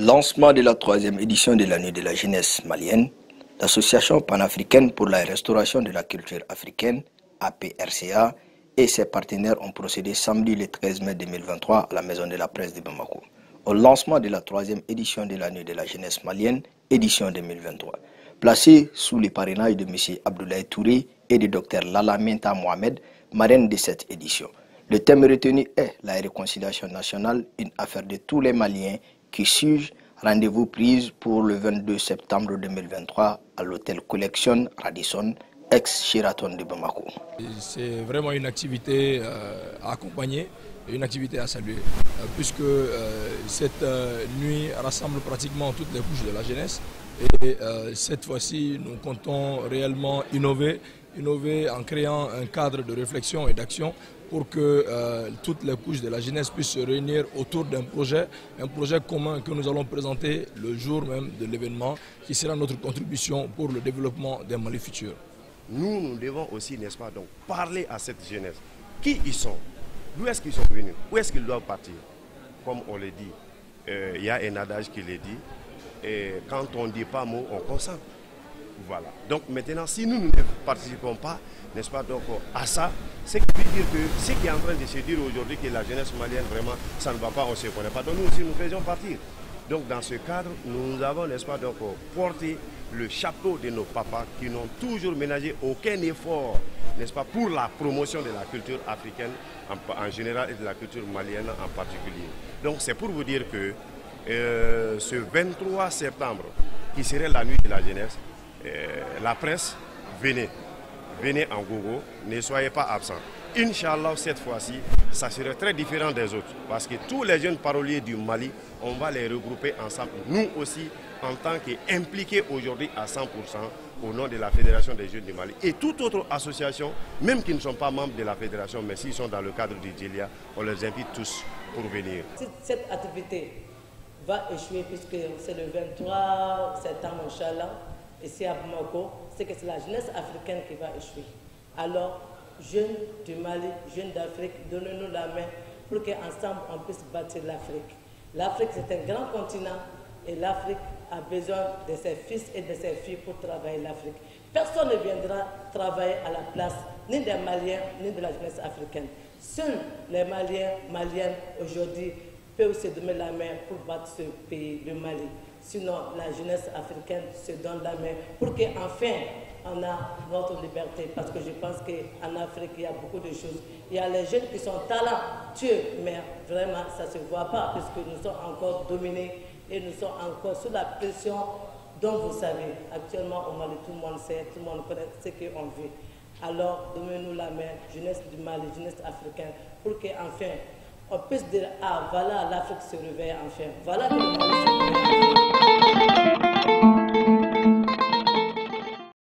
Lancement de la 3e édition de l'année de la jeunesse malienne, l'Association panafricaine pour la restauration de la culture africaine, APRCA, et ses partenaires ont procédé samedi le 13 mai 2023 à la Maison de la Presse de Bamako, au lancement de la 3e édition de l'année de la jeunesse malienne, édition 2023. Placée sous le parrainage de M. Abdoulaye Touré et de Dr Lalaminta Mohamed, marraine de cette édition. Le thème retenu est la réconciliation nationale, une affaire de tous les Maliens qui suit. Rendez-vous prise pour le 22 septembre 2023 à l'hôtel Collection Radisson, ex-Sheraton de Bamako. C'est vraiment une activité à accompagner, une activité à saluer, puisque cette nuit rassemble pratiquement toutes les couches de la jeunesse. Et cette fois-ci, nous comptons réellement innover en créant un cadre de réflexion et d'action pour que toutes les couches de la jeunesse puissent se réunir autour d'un projet, commun que nous allons présenter le jour même de l'événement, qui sera notre contribution pour le développement d'un Mali futur. Nous, nous devons aussi, n'est-ce pas, donc, parler à cette jeunesse. Qui ils sont? D'où est-ce qu'ils sont venus? Où est-ce qu'ils doivent partir? Comme on le dit, il y a un adage qui le dit, et quand on ne dit pas mot, on consent. Voilà. Donc maintenant, si nous ne participons pas, n'est-ce pas, donc, à ça, c'est ce qui est en train de se dire aujourd'hui que la jeunesse malienne, vraiment, ça ne va pas, on ne se connaît pas. Donc nous aussi, nous faisons partir. Donc dans ce cadre, nous avons, n'est-ce pas, donc, porté le chapeau de nos papas qui n'ont toujours ménagé aucun effort, n'est-ce pas, pour la promotion de la culture africaine en général et de la culture malienne en particulier. Donc c'est pour vous dire que ce 23 septembre, qui serait la nuit de la jeunesse, la presse, venez en gogo, ne soyez pas absents. Inch'Allah, cette fois-ci, ça serait très différent des autres, parce que tous les jeunes paroliers du Mali, on va les regrouper ensemble, nous aussi, en tant qu'impliqués aujourd'hui à 100% au nom de la Fédération des Jeunes du Mali. Et toute autre association, même qui ne sont pas membres de la Fédération, mais s'ils sont dans le cadre du Djilia, on les invite tous pour venir. Cette activité va échouer puisque c'est le 23 septembre, Inch'Allah, ici à Bamako, c'est que c'est la jeunesse africaine qui va échouer. Alors, jeunes du Mali, jeunes d'Afrique, donnez-nous la main pour qu'ensemble on puisse bâtir l'Afrique. L'Afrique, c'est un grand continent et l'Afrique a besoin de ses fils et de ses filles pour travailler l'Afrique. Personne ne viendra travailler à la place, ni des Maliens, ni de la jeunesse africaine. Seuls les Maliens, Maliennes, aujourd'hui, peuvent se donner la main pour battre ce pays, le Mali. Sinon, la jeunesse africaine se donne la main pour qu'enfin, on a notre liberté. Parce que je pense qu'en Afrique, il y a beaucoup de choses. Il y a les jeunes qui sont talentueux, mais vraiment, ça ne se voit pas, puisque nous sommes encore dominés et nous sommes encore sous la pression dont vous savez. Actuellement, au Mali, tout le monde sait, tout le monde connaît ce qu'on vit. Alors, donnez-nous la main, jeunesse du Mali, jeunesse africaine, pour qu'enfin, on puisse dire, ah, voilà, l'Afrique se réveille enfin. Voilà que le Mali se réveille.